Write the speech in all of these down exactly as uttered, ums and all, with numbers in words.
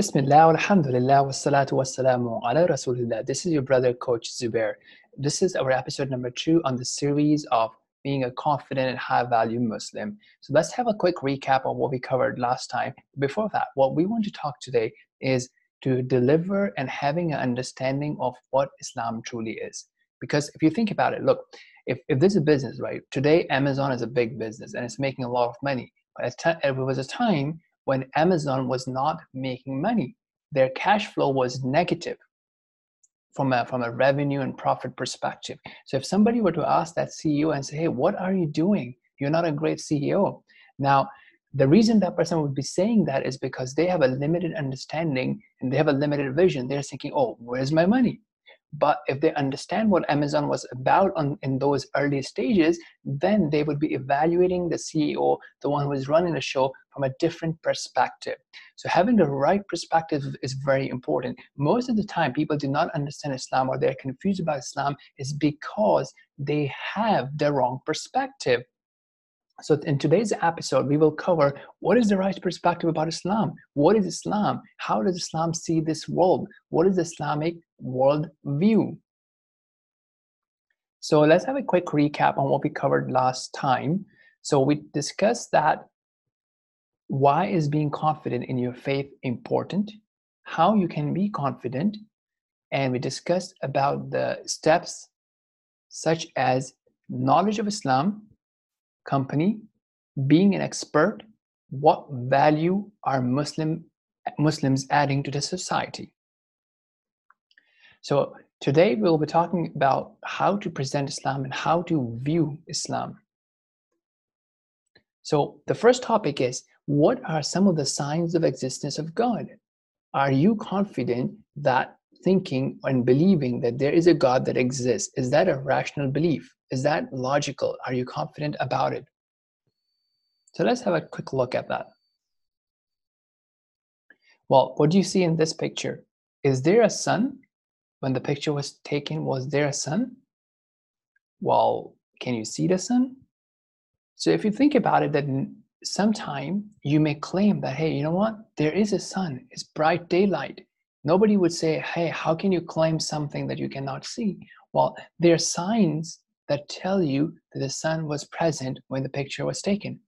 Bismillah, alhamdulillah, wassalatu wassalamu ala rasulillah. This is your brother, Coach Zubair. This is our episode number two on the series of being a confident and high-value Muslim. So let's have a quick recap of what we covered last time. Before that, what we want to talk today is to deliver and having an understanding of what Islam truly is. Because if you think about it, look, if, if this is a business, right? Today, Amazon is a big business and it's making a lot of money. But there was a time when Amazon was not making money. Their cash flow was negative from a, from a revenue and profit perspective. So if somebody were to ask that C E O and say, hey, what are you doing? You're not a great C E O. Now, the reason that person would be saying that is because they have a limited understanding and they have a limited vision. They're thinking, oh, where's my money? But if they understand what Amazon was about on, in those early stages, then they would be evaluating the C E O, the one who is running the show, from a different perspective. So having the right perspective is very important. Most of the time, people do not understand Islam or they're confused about Islam is because they have the wrong perspective. So in today's episode, we will cover what is the right perspective about Islam? What is Islam? How does Islam see this world? What is the Islamic world view? So let's have a quick recap on what we covered last time. So we discussed that why is being confident in your faith important, how you can be confident, and we discussed about the steps such as knowledge of Islam, company, being an expert, what value are Muslim Muslims adding to the society. So today we'll be talking about how to present Islam and how to view Islam. So the first topic is, what are some of the signs of existence of God? Are you confident that thinking and believing that there is a God that exists, is that a rational belief? Is that logical? Are you confident about it? So let's have a quick look at that. Well, what do you see in this picture? Is there a sun? When the picture was taken, was there a sun? Well, can you see the sun? So if you think about it, that sometime you may claim that, hey, you know what? There is a sun. It's bright daylight. Nobody would say, hey, how can you claim something that you cannot see? Well, there are signs that tell you that the sun was present when the picture was taken.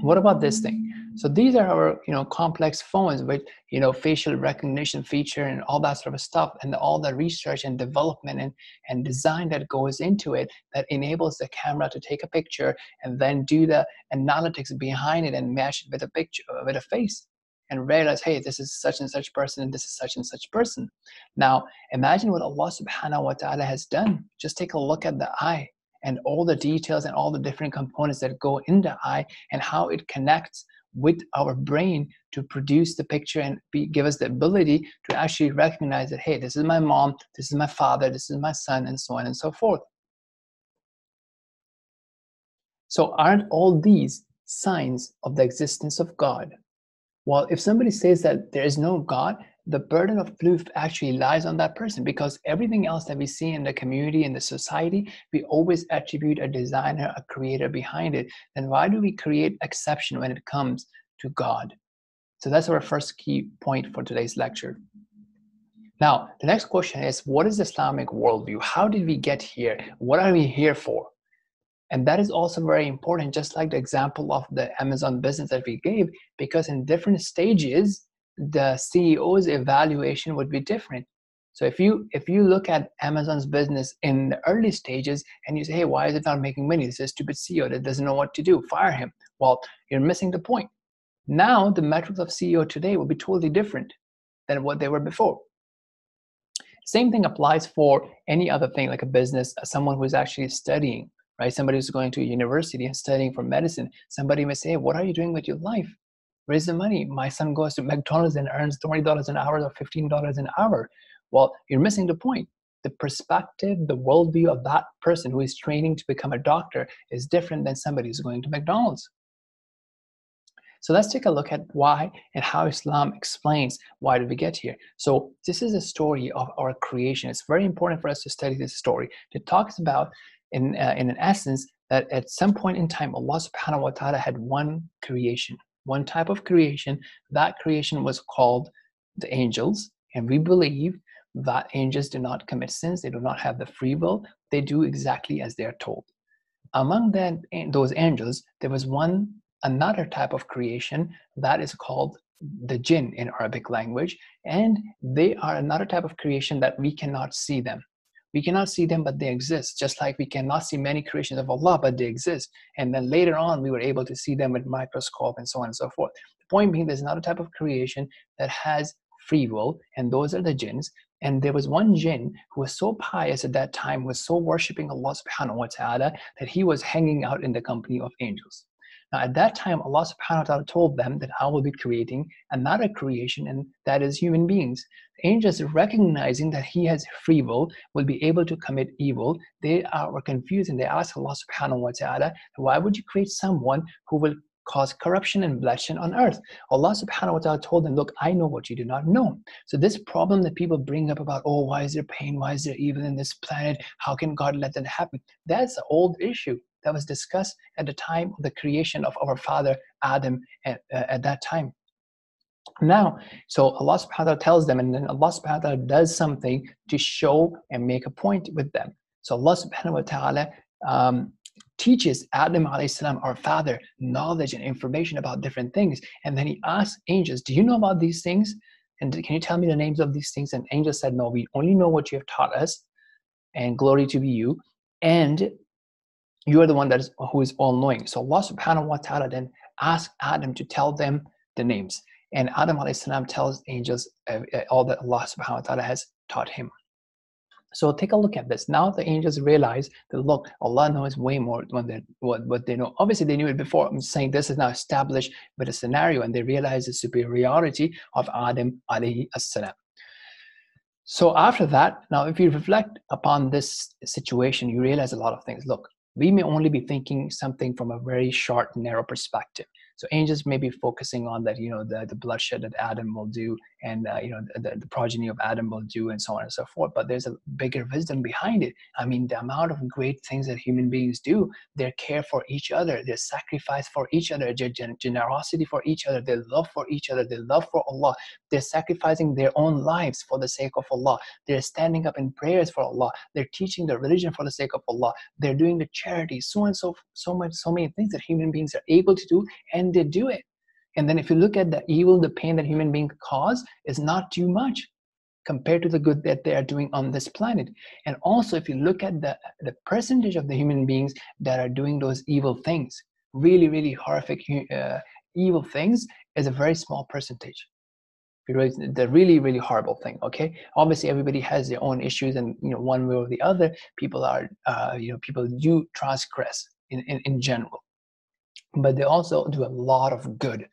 What about this thing? So these are our, you know, complex phones with, you know, facial recognition feature and all that sort of stuff, and all the research and development and, and design that goes into it that enables the camera to take a picture and then do the analytics behind it and match it with a picture, with a face, and realize, hey, this is such and such person and this is such and such person. Now, imagine what Allah subhanahu wa ta'ala has done. Just take a look at the eye and all the details and all the different components that go in the eye and how it connects with our brain to produce the picture and be, give us the ability to actually recognize that, hey, this is my mom, this is my father, this is my son, and so on and so forth. So aren't all these signs of the existence of God? Well, if somebody says that there is no God, the burden of proof actually lies on that person, because everything else that we see in the community, in the society, we always attribute a designer, a creator behind it. Then why do we create exception when it comes to God? So that's our first key point for today's lecture. Now, the next question is, what is the Islamic worldview? How did we get here? What are we here for? And that is also very important, just like the example of the Amazon business that we gave, because in different stages, the C E O's evaluation would be different. So if you if you look at Amazon's business in the early stages and you say, hey, why is it not making money? This is a stupid C E O that doesn't know what to do. Fire him. Well, you're missing the point. Now, the metrics of C E O today will be totally different than what they were before. Same thing applies for any other thing, like a business, someone who's actually studying. Right? Somebody who's going to university and studying for medicine. Somebody may say, what are you doing with your life? Where's the money? My son goes to McDonald's and earns twenty dollars an hour or fifteen dollars an hour. Well, you're missing the point. The perspective, the worldview of that person who is training to become a doctor is different than somebody who's going to McDonald's. So let's take a look at why and how Islam explains why did we get here. So this is a story of our creation. It's very important for us to study this story. It talks about In, uh, in an essence, that at some point in time, Allah subhanahu wa ta'ala had one creation, one type of creation. That creation was called the angels, and we believe that angels do not commit sins, they do not have the free will, they do exactly as they are told. Among that, those angels, there was one another type of creation that is called the jinn in Arabic language, and they are another type of creation that we cannot see them. We cannot see them, but they exist, just like we cannot see many creations of Allah, but they exist. And then later on, we were able to see them with microscope and so on and so forth. The point being, there's another type of creation that has free will, and those are the jinns. And there was one jinn who was so pious at that time, was so worshipping Allah subhanahu wa ta'ala, that he was hanging out in the company of angels. Now at that time, Allah subhanahu wa ta'ala told them that I will be creating another creation, and that is human beings. The angels, recognizing that he has free will, will be able to commit evil. They are, were confused, and they asked Allah subhanahu wa ta'ala, why would you create someone who will cause corruption and bloodshed on earth? Allah subhanahu wa ta'ala told them, look, I know what you do not know. So this problem that people bring up about, oh, why is there pain? Why is there evil in this planet? How can God let that happen? That's an old issue that was discussed at the time of the creation of our father Adam at, uh, at that time. Now, so Allah subhanahu wa ta'ala tells them, and then Allah subhanahu wa ta'ala does something to show and make a point with them. So Allah subhanahu wa ta'ala um, teaches Adam alayhi salam, our father, knowledge and information about different things. And then he asks angels, do you know about these things? And can you tell me the names of these things? And angels said, no, we only know what you have taught us, and glory to be you. And you are the one that is, who is all-knowing. So Allah subhanahu wa ta'ala then asked Adam to tell them the names. And Adam alayhi salam tells angels uh, uh, all that Allah subhanahu wa ta'ala has taught him. So take a look at this. Now the angels realize that, look, Allah knows way more than what, what they know. Obviously they knew it before. I'm saying this is now established with a scenario, and they realize the superiority of Adam alayhi salam. So after that, now if you reflect upon this situation, you realize a lot of things. Look, we may only be thinking something from a very short, narrow perspective. So angels may be focusing on that, you know, the, the bloodshed that Adam will do, and, uh, you know, the, the progeny of Adam will do, and so on and so forth. But there's a bigger wisdom behind it. I mean, the amount of great things that human beings do, their care for each other, their sacrifice for each other, their gen generosity for each other, their love for each other, their love for Allah. They're sacrificing their own lives for the sake of Allah. They're standing up in prayers for Allah. They're teaching their religion for the sake of Allah. They're doing the charity, so and so, so much, so many things that human beings are able to do, and they do it. And then if you look at the evil, the pain that human beings cause is not too much compared to the good that they are doing on this planet. And also if you look at the, the percentage of the human beings that are doing those evil things, really, really horrific uh, evil things, is a very small percentage. The really, really horrible thing, okay? Obviously, everybody has their own issues, and, you know, one way or the other, people are, uh, you know, people do transgress in, in, in general. But they also do a lot of good,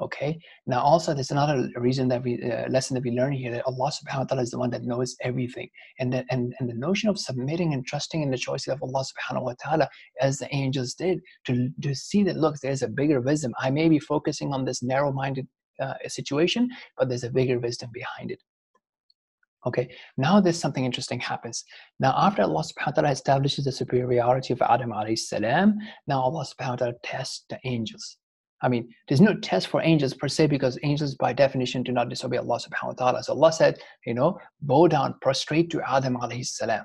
okay? Now also there's another reason that we, uh, lesson that we learn here, that Allah subhanahu wa ta'ala is the one that knows everything. And the, and, and the notion of submitting and trusting in the choices of Allah subhanahu wa ta'ala, as the angels did, to, to see that, look, there's a bigger wisdom. I may be focusing on this narrow-minded uh, situation, but there's a bigger wisdom behind it. Okay, now there's something interesting happens. Now after Allah subhanahu wa ta'ala establishes the superiority of Adam alayhi salam, now Allah subhanahu wa ta'ala tests the angels. I mean, there's no test for angels per se, because angels by definition do not disobey Allah subhanahu wa ta'ala. So Allah said, you know, bow down, prostrate to Adam alayhi salam.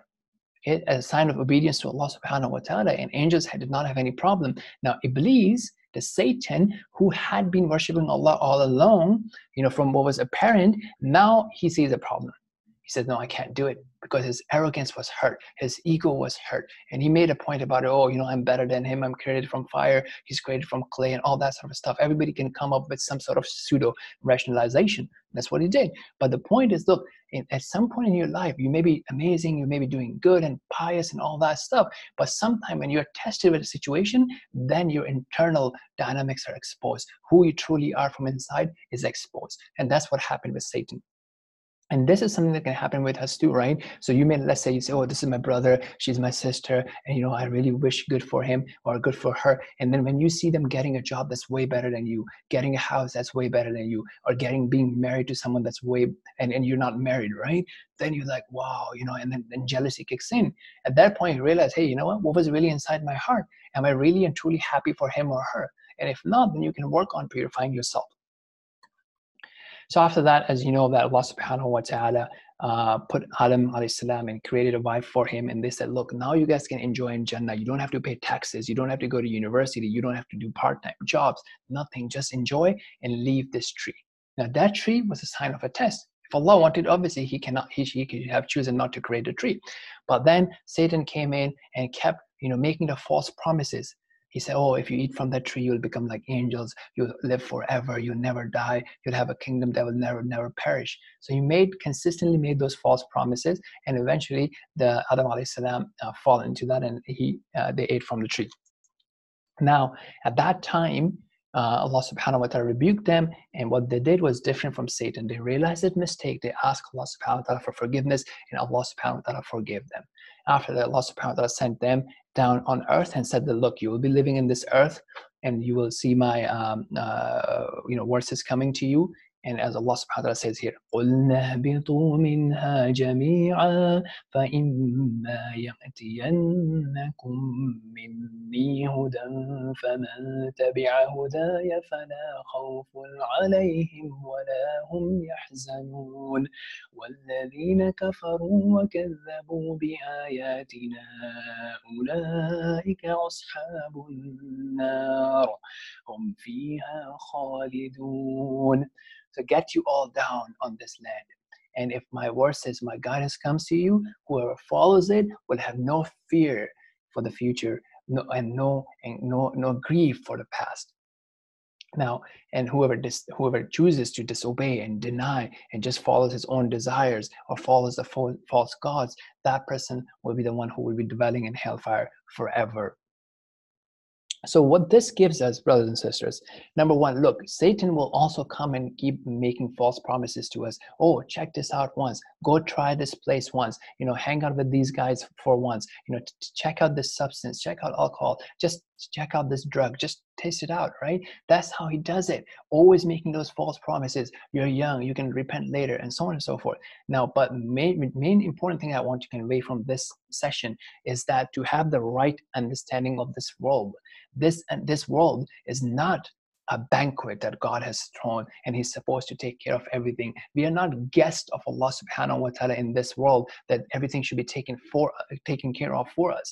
Okay, as a sign of obedience to Allah subhanahu wa ta'ala, and angels did not have any problem. Now Iblis, the Satan, who had been worshipping Allah all along, you know, from what was apparent, now he sees a problem. He said, no, I can't do it, because his arrogance was hurt. His ego was hurt. And he made a point about it. Oh, you know, I'm better than him. I'm created from fire. He's created from clay, and all that sort of stuff. Everybody can come up with some sort of pseudo rationalization. That's what he did. But the point is, look, in, at some point in your life, you may be amazing. You may be doing good and pious and all that stuff. But sometime when you're tested with a situation, then your internal dynamics are exposed. Who you truly are from inside is exposed. And that's what happened with Satan. And this is something that can happen with us too, right? So you may, let's say you say, oh, this is my brother, she's my sister, and, you know, I really wish good for him or good for her. And then when you see them getting a job that's way better than you, getting a house that's way better than you, or getting, being married to someone that's way, and, and you're not married, right? Then you're like, wow, you know, and then, then jealousy kicks in. At that point, you realize, hey, you know what, what was really inside my heart? Am I really and truly happy for him or her? And if not, then you can work on purifying yourself. So after that, as you know, that Allah subhanahu wa ta'ala uh, put Adam alayhi salam and created a wife for him, and they said, look, now you guys can enjoy in Jannah. You don't have to pay taxes. You don't have to go to university. You don't have to do part-time jobs, nothing. Just enjoy and leave this tree. Now that tree was a sign of a test. If Allah wanted, obviously he cannot, he, he could have chosen not to create a tree. But then Satan came in and kept, you know, making the false promises. He said, oh, if you eat from that tree, you'll become like angels. You'll live forever. You'll never die. You'll have a kingdom that will never, never perish. So he made, consistently made those false promises. And eventually the Adam alayhi salam uh, fall into that, and he, uh, they ate from the tree. Now, at that time, Uh, Allah subhanahu wa ta'ala rebuked them, and what they did was different from Satan. They realized their mistake. They asked Allah subhanahu wa ta'ala for forgiveness, and Allah subhanahu wa ta'ala forgave them. After that, Allah subhanahu wa ta'ala sent them down on earth and said that, look, you will be living in this earth, and you will see my um, uh, you know, verses coming to you. And as Allah subhanahu wa ta'ala says here, قُلْنَا بِطُوا مِنْهَا جَمِيعًا فَإِمَّا يَأْتِيَنَّكُمْ مِنِّي هُدًى فَمَنْ تَبِعَ هُدَايَ فَلَا خَوْفٌ عَلَيْهِمْ وَلَا هُمْ يَحْزَنُونَ وَالَّذِينَ كَفَرُوا وَكَذَّبُوا بِآيَاتِنَا أُولَئِكَ أَصْحَابُ النَّارِ هُمْ فِيهَا خَالِدُونَ. So get you all down on this land. And if my verses, my guidance comes to you, whoever follows it will have no fear for the future, no, and no and no no grief for the past. Now, and whoever dis, whoever chooses to disobey and deny and just follows his own desires or follows the fo false gods, that person will be the one who will be dwelling in hellfire forever. So what this gives us, brothers and sisters, number one, look, Satan will also come and keep making false promises to us. Oh, check this out once. Go try this place once. You know, hang out with these guys for once. You know, check out this substance. Check out alcohol. Just check out this drug. Just taste it out, right? That's how he does it. Always making those false promises. You're young. You can repent later, and so on and so forth. Now, but main, main important thing I want to convey from this session is that to have the right understanding of this world. This and this world is not a banquet that God has thrown and he's supposed to take care of everything. We are not guests of Allah subhanahu wa ta'ala in this world that everything should be taken for taken care of for us.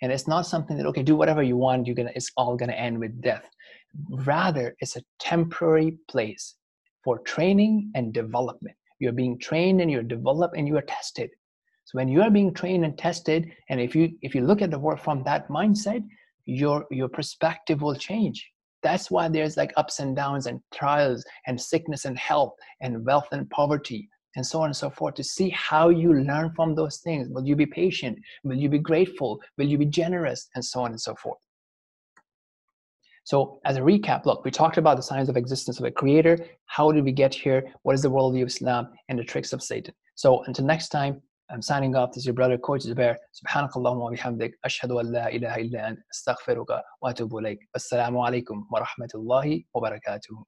And it's not something that, okay, do whatever you want, you're gonna, it's all gonna end with death. Rather, it's a temporary place for training and development. You're being trained and you're developed and you are tested. So when you are being trained and tested, and if you if you look at the world from that mindset, your your perspective will change. That's why there's like ups and downs and trials and sickness and health and wealth and poverty and so on and so forth, to see how you learn from those things. Will you be patient? Will you be grateful? Will you be generous? And so on and so forth. So as a recap, look, we talked about the signs of existence of a creator. How did we get here? What is the worldview of Islam and the tricks of Satan? So until next time, I'm signing off. This is your brother, Coach Zubair. Subhanakallahumma wa bihamdik. Ashhadu an la ilaha illa ant. Astaghfiruka wa atubu ilaik. Assalamu alaikum wa rahmatullahi wa barakatuh.